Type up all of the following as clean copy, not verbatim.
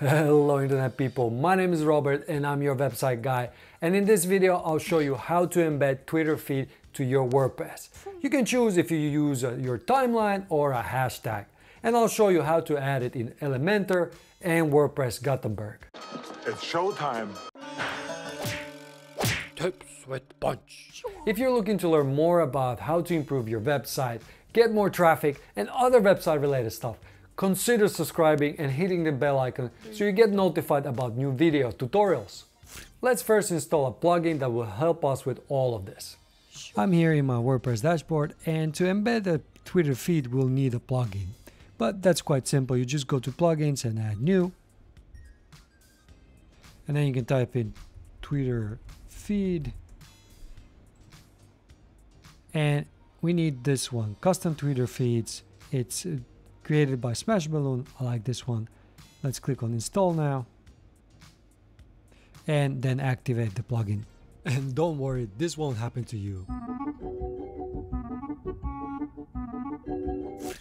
Hello internet people, my name is Robert and I'm your website guy, and in this video I'll show you how to embed Twitter feed to your WordPress. You can choose if you use your timeline or a hashtag, and I'll show you how to add it in Elementor and WordPress Gutenberg. It's showtime! Tips with Punch. If you're looking to learn more about how to improve your website, get more traffic and other website related stuff, consider subscribing and hitting the bell icon so you get notified about new video tutorials. Let's first install a plugin that will help us with all of this. I'm here in my WordPress dashboard, and to embed a Twitter feed we'll need a plugin. But that's quite simple, you just go to plugins and add new. And then you can type in Twitter feed. And we need this one, Custom Twitter Feeds. It's created by Smash Balloon. I like this one. Let's click on install now and then activate the plugin. And don't worry, this won't happen to you.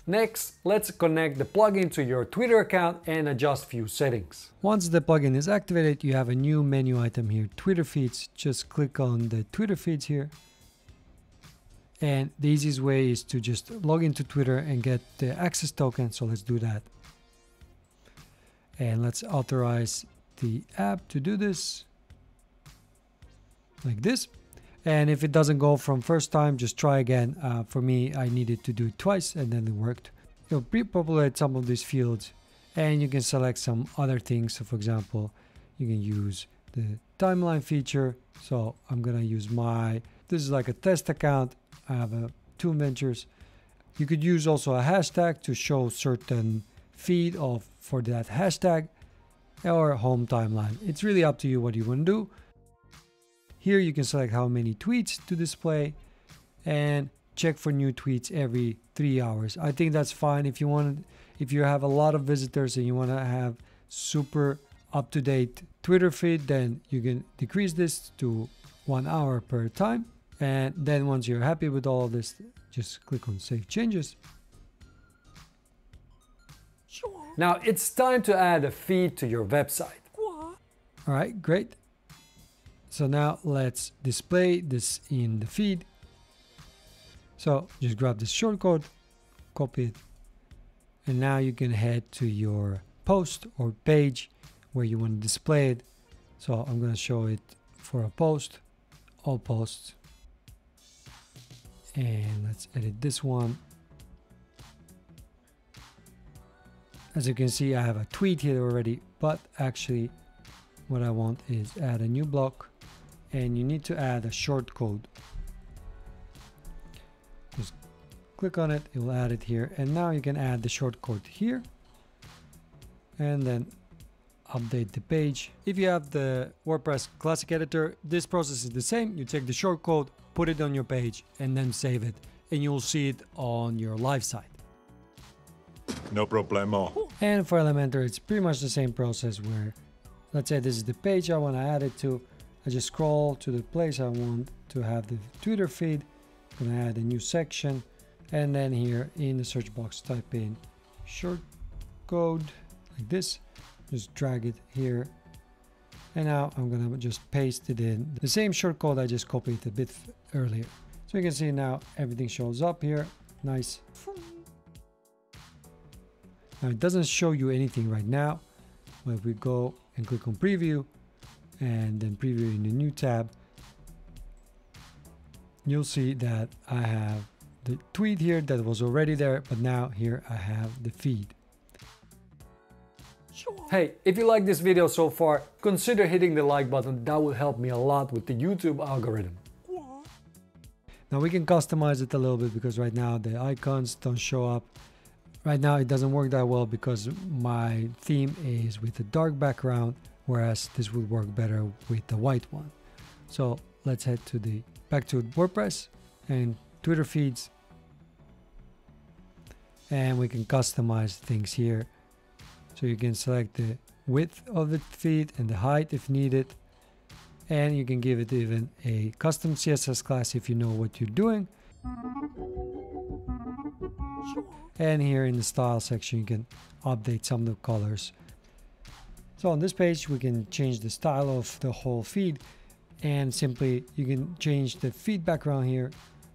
Next, let's connect the plugin to your Twitter account and adjust few settings. Once the plugin is activated, you have a new menu item here, Twitter Feeds. Just click on the Twitter Feeds here. And the easiest way is to just log into Twitter and get the access token. So let's do that. And let's authorize the app to do this like this. And if it doesn't go from first time, just try again. For me, I needed to do it twice and then it worked. It'll pre-populate some of these fields and you can select some other things. So for example, you can use the timeline feature. So I'm going to use this is like a test account. I have two ventures. You could use also a hashtag to show certain feed for that hashtag, or home timeline. It's really up to you what you want to do. Here you can select how many tweets to display and check for new tweets every 3 hours. I think that's fine if you have a lot of visitors and you want to have super up-to-date Twitter feed, then you can decrease this to 1 hour per time. And then once you're happy with all of this, just click on Save Changes. Now it's time to add a feed to your website. All right, great. So now let's display this in the feed. So just grab this shortcode, copy it. And now you can head to your post or page where you want to display it. So I'm going to show it for a post, all posts. And let's edit this one. As you can see, I have a tweet here already, but actually what I want is add a new block, and you need to add a short code. Just click on it, it will add it here, and now you can add the short code here and then update the page. If you have the WordPress classic editor, this process is the same. You take the shortcode, put it on your page, and then save it, and you'll see it on your live site. No problemo. And for Elementor, it's pretty much the same process where, let's say this is the page I want to add it to. I just scroll to the place I want to have the Twitter feed. I'm going to add a new section, and then here in the search box, type in shortcode like this. Just drag it here, and now I'm gonna just paste it in the same shortcode I just copied a bit earlier. So you can see now everything shows up here. Nice. Now it doesn't show you anything right now, but if we go and click on preview and then preview in the new tab, you'll see that I have the tweet here that was already there, but now here I have the feed. Hey, if you like this video so far, consider hitting the like button. That will help me a lot with the YouTube algorithm. Yeah. Now we can customize it a little bit because right now the icons don't show up. Right now it doesn't work that well because my theme is with a dark background, whereas this would work better with the white one. So let's head to back to WordPress and Twitter feeds. And we can customize things here. So you can select the width of the feed and the height if needed. And you can give it even a custom CSS class if you know what you're doing. And here in the style section, you can update some of the colors. So on this page, we can change the style of the whole feed, and simply you can change the feed background here,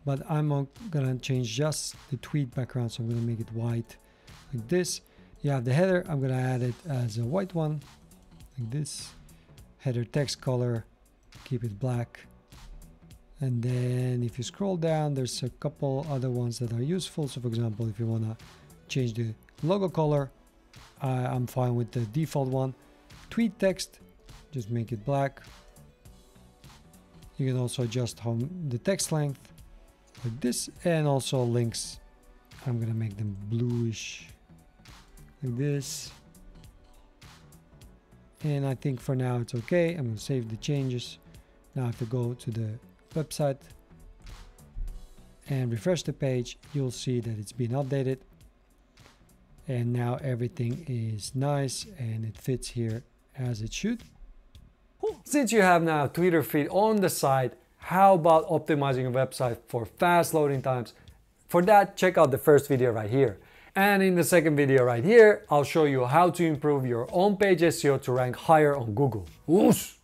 but I'm gonna change just the tweet background. So I'm gonna make it white like this. You have the header, I'm gonna add it as a white one like this. Header text color, keep it black. And then if you scroll down, there's a couple other ones that are useful. So for example, if you wanna change the logo color, I'm fine with the default one. Tweet text, just make it black. You can also adjust the text length like this, and also links. I'm gonna make them bluish like this. And I think for now it's okay. I'm gonna save the changes. Now if you go to the website and refresh the page, you'll see that it's been updated. And now everything is nice and it fits here as it should. Since you have now Twitter feed on the site, how about optimizing your website for fast loading times? For that, check out the first video right here. And in the second video right here, I'll show you how to improve your on-page SEO to rank higher on Google. Whoosh.